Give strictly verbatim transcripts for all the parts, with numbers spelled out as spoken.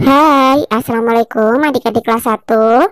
Hai, assalamualaikum adik-adik kelas satu.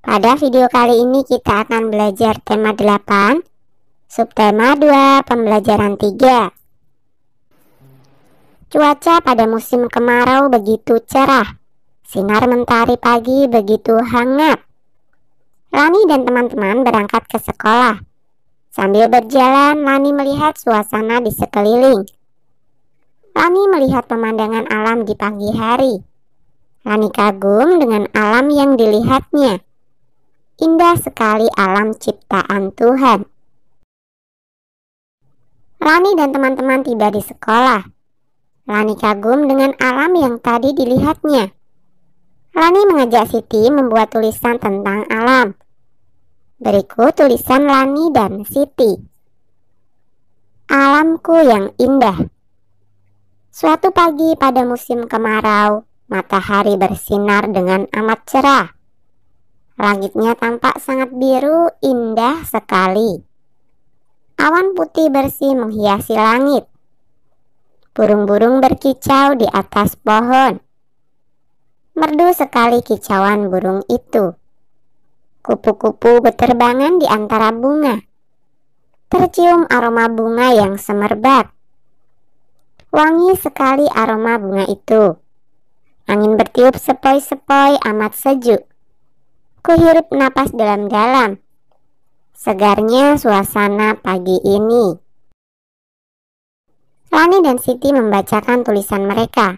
Pada video kali ini kita akan belajar tema delapan, subtema dua, pembelajaran tiga. Cuaca pada musim kemarau begitu cerah, sinar mentari pagi begitu hangat. Lani dan teman-teman berangkat ke sekolah. Sambil berjalan, Lani melihat suasana di sekeliling. Lani melihat pemandangan alam di pagi hari. Lani kagum dengan alam yang dilihatnya. Indah sekali alam ciptaan Tuhan. Lani dan teman-teman tiba di sekolah. Lani kagum dengan alam yang tadi dilihatnya. Lani mengajak Siti membuat tulisan tentang alam. Berikut tulisan Lani dan Siti. Alamku yang indah. Suatu pagi pada musim kemarau, matahari bersinar dengan amat cerah. Langitnya tampak sangat biru, indah sekali. Awan putih bersih menghiasi langit. Burung-burung berkicau di atas pohon. Merdu sekali kicauan burung itu. Kupu-kupu berterbangan di antara bunga. Tercium aroma bunga yang semerbak. Wangi sekali aroma bunga itu. Angin bertiup sepoi-sepoi amat sejuk. Kuhirup napas dalam-dalam. Segarnya suasana pagi ini. Lani dan Siti membacakan tulisan mereka.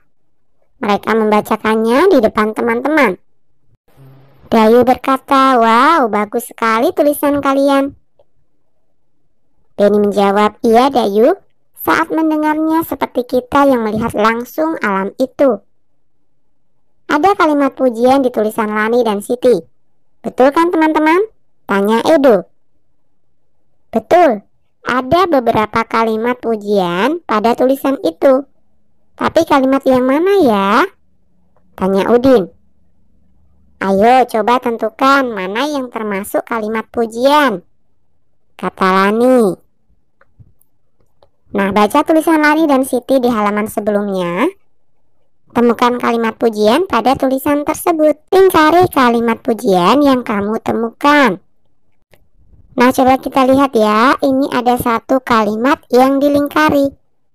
Mereka membacakannya di depan teman-teman. Dayu berkata, "Wow, bagus sekali tulisan kalian." Benny menjawab, "Iya Dayu, saat mendengarnya seperti kita yang melihat langsung alam itu." Ada kalimat pujian di tulisan Lani dan Siti. Betul kan teman-teman? Tanya Edo. Betul, ada beberapa kalimat pujian pada tulisan itu. Tapi kalimat yang mana ya? Tanya Udin. Ayo coba tentukan mana yang termasuk kalimat pujian, kata Lani. Nah, baca tulisan Lani dan Siti di halaman sebelumnya. Temukan kalimat pujian pada tulisan tersebut. Lingkari kalimat pujian yang kamu temukan. Nah, coba kita lihat ya. Ini ada satu kalimat yang dilingkari.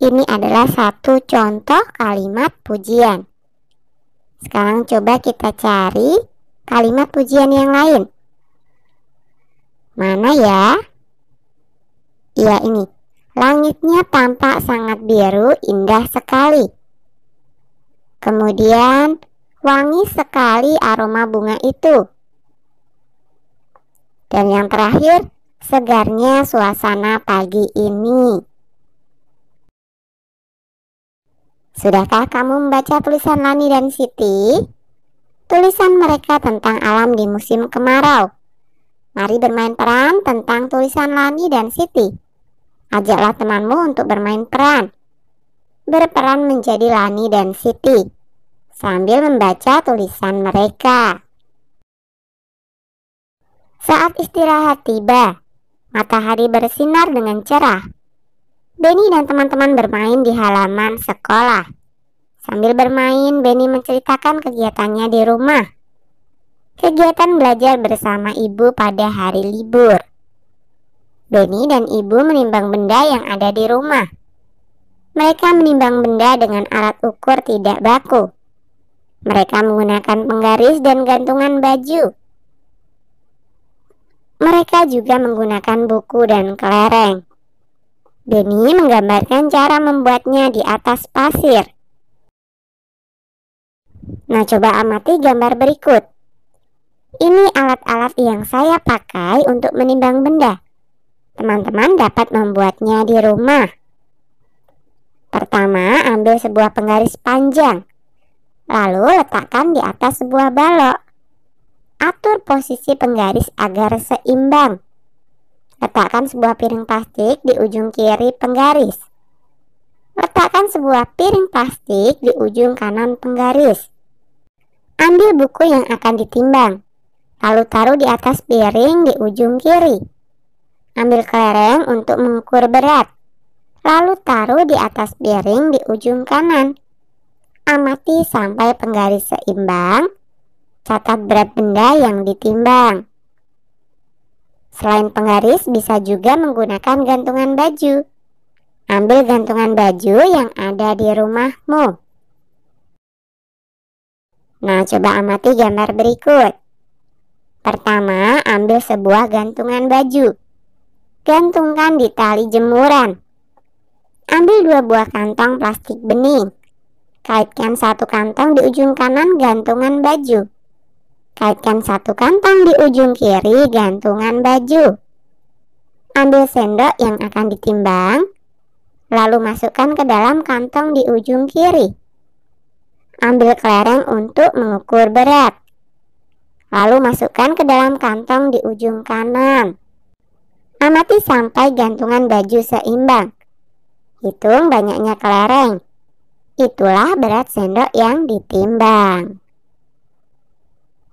Ini adalah satu contoh kalimat pujian. Sekarang coba kita cari kalimat pujian yang lain. Mana ya? Iya, ini. Langitnya tampak sangat biru, indah sekali. Kemudian, wangi sekali aroma bunga itu. Dan yang terakhir, segarnya suasana pagi ini. Sudahkah kamu membaca tulisan Lani dan Siti? Tulisan mereka tentang alam di musim kemarau. Mari bermain peran tentang tulisan Lani dan Siti. Ajaklah temanmu untuk bermain peran. Berperan menjadi Lani dan Siti sambil membaca tulisan mereka. Saat istirahat tiba, matahari bersinar dengan cerah. Benny dan teman-teman bermain di halaman sekolah. Sambil bermain, Benny menceritakan kegiatannya di rumah. Kegiatan belajar bersama ibu pada hari libur. Benny dan ibu menimbang benda yang ada di rumah. Mereka menimbang benda dengan alat ukur tidak baku. Mereka menggunakan penggaris dan gantungan baju. Mereka juga menggunakan buku dan kelereng. Benny menggambarkan cara membuatnya di atas pasir. Nah, coba amati gambar berikut. Ini alat-alat yang saya pakai untuk menimbang benda. Teman-teman dapat membuatnya di rumah. Pertama, ambil sebuah penggaris panjang. Lalu letakkan di atas sebuah balok. Atur posisi penggaris agar seimbang. Letakkan sebuah piring plastik di ujung kiri penggaris. Letakkan sebuah piring plastik di ujung kanan penggaris. Ambil buku yang akan ditimbang. Lalu taruh di atas piring di ujung kiri. Ambil kelereng untuk mengukur berat. Lalu taruh di atas piring di ujung kanan. amati sampai penggaris seimbang, catat berat benda yang ditimbang. Selain penggaris, bisa juga menggunakan gantungan baju. Ambil gantungan baju yang ada di rumahmu. Nah, coba amati gambar berikut. Pertama, ambil sebuah gantungan baju. Gantungkan di tali jemuran. Ambil dua buah kantong plastik bening. Kaitkan satu kantong di ujung kanan gantungan baju. Kaitkan satu kantong di ujung kiri gantungan baju. Ambil sendok yang akan ditimbang, lalu masukkan ke dalam kantong di ujung kiri. Ambil kelereng untuk mengukur berat, lalu masukkan ke dalam kantong di ujung kanan. Amati sampai gantungan baju seimbang. Hitung banyaknya kelereng. Itulah berat sendok yang ditimbang.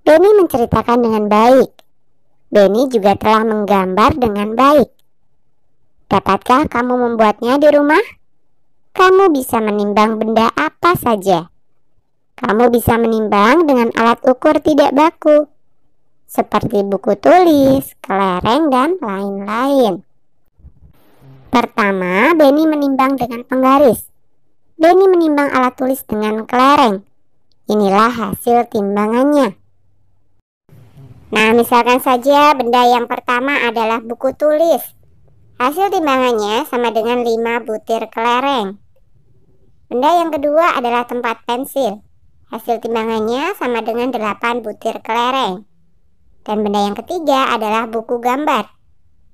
Benny menceritakan dengan baik. Benny juga telah menggambar dengan baik. Dapatkah kamu membuatnya di rumah? Kamu bisa menimbang benda apa saja. Kamu bisa menimbang dengan alat ukur tidak baku, seperti buku tulis, kelereng, dan lain-lain. Pertama, Benny menimbang dengan penggaris. Benny menimbang alat tulis dengan kelereng. Inilah hasil timbangannya. Nah, misalkan saja benda yang pertama adalah buku tulis. Hasil timbangannya sama dengan lima butir kelereng. Benda yang kedua adalah tempat pensil. Hasil timbangannya sama dengan delapan butir kelereng. Dan benda yang ketiga adalah buku gambar.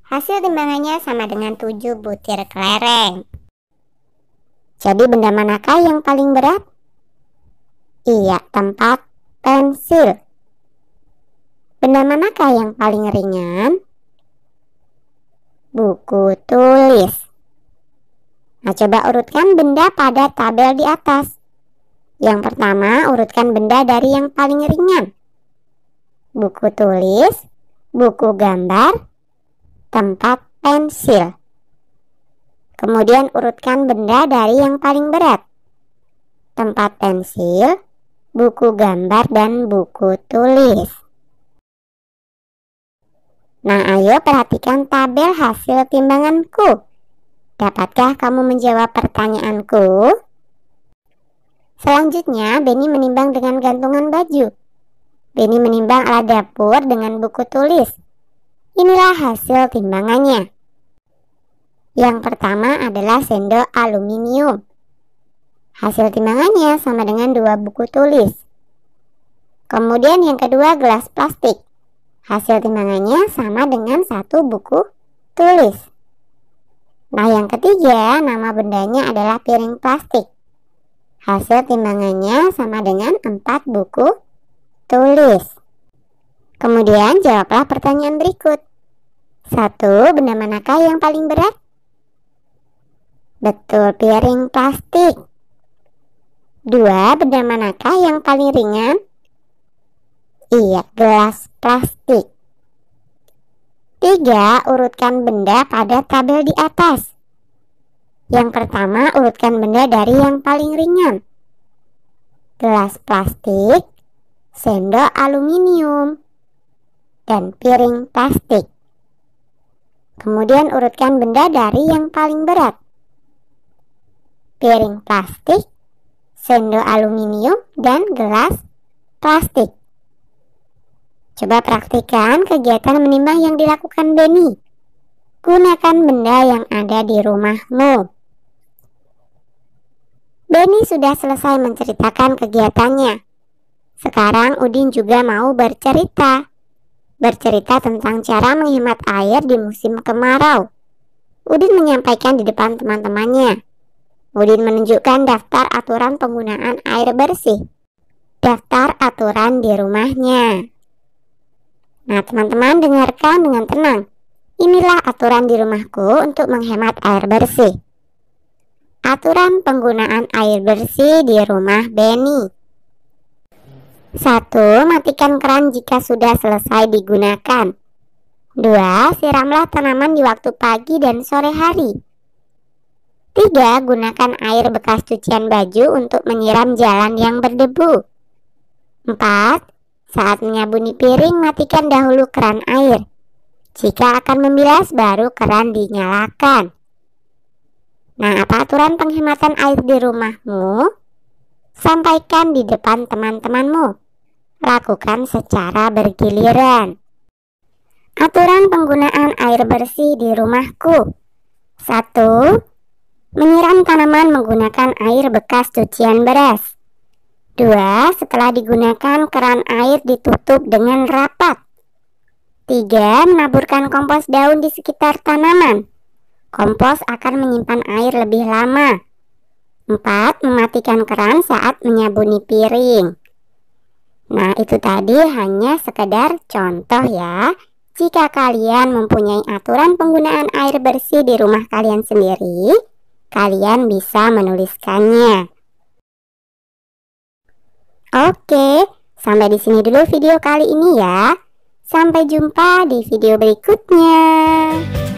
Hasil timbangannya sama dengan tujuh butir kelereng. Jadi benda manakah yang paling berat? Iya, tempat pensil. Benda manakah yang paling ringan? Buku tulis. Nah, coba urutkan benda pada tabel di atas. Yang pertama, urutkan benda dari yang paling ringan. Buku tulis, buku gambar, tempat pensil. Kemudian urutkan benda dari yang paling berat. Tempat pensil, buku gambar, dan buku tulis. Nah, ayo perhatikan tabel hasil timbanganku. Dapatkah kamu menjawab pertanyaanku? Selanjutnya, Benny menimbang dengan gantungan baju. Benny menimbang alat dapur dengan buku tulis. Inilah hasil timbangannya. Yang pertama adalah sendok aluminium. Hasil timbangannya sama dengan dua buku tulis. Kemudian yang kedua gelas plastik. Hasil timbangannya sama dengan satu buku tulis. Nah, yang ketiga nama bendanya adalah piring plastik. Hasil timbangannya sama dengan empat buku tulis. Kemudian jawablah pertanyaan berikut. Satu, benda manakah yang paling berat? Betul, piring plastik. Dua, benda manakah yang paling ringan? Iya, gelas plastik. Tiga, urutkan benda pada tabel di atas. Yang pertama, urutkan benda dari yang paling ringan. Gelas plastik, sendok aluminium, dan piring plastik. Kemudian urutkan benda dari yang paling berat. Piring plastik, sendok aluminium, dan gelas plastik. Coba praktikkan kegiatan menimbang yang dilakukan Benny. Gunakan benda yang ada di rumahmu. Benny sudah selesai menceritakan kegiatannya. Sekarang Udin juga mau bercerita. Bercerita tentang cara menghemat air di musim kemarau. Udin menyampaikan di depan teman-temannya. Udin menunjukkan daftar aturan penggunaan air bersih. Daftar aturan di rumahnya. Nah, teman-teman dengarkan dengan tenang. Inilah aturan di rumahku untuk menghemat air bersih. Aturan penggunaan air bersih di rumah Benny. Satu, matikan keran jika sudah selesai digunakan. Dua, siramlah tanaman di waktu pagi dan sore hari. Tiga, gunakan air bekas cucian baju untuk menyiram jalan yang berdebu. Empat, saat menyabuni piring, matikan dahulu keran air. Jika akan membilas, baru keran dinyalakan. Nah, apa aturan penghematan air di rumahmu? Sampaikan di depan teman-temanmu. Lakukan secara bergiliran. Aturan penggunaan air bersih di rumahku. Satu, menyiram tanaman menggunakan air bekas cucian beras. Dua, setelah digunakan, keran air ditutup dengan rapat. Tiga, menaburkan kompos daun di sekitar tanaman. Kompos akan menyimpan air lebih lama. Empat, mematikan keran saat menyabuni piring. Nah, itu tadi hanya sekedar contoh ya. Jika kalian mempunyai aturan penggunaan air bersih di rumah kalian sendiri, kalian bisa menuliskannya. Oke, sampai di sini dulu video kali ini ya. Sampai jumpa di video berikutnya.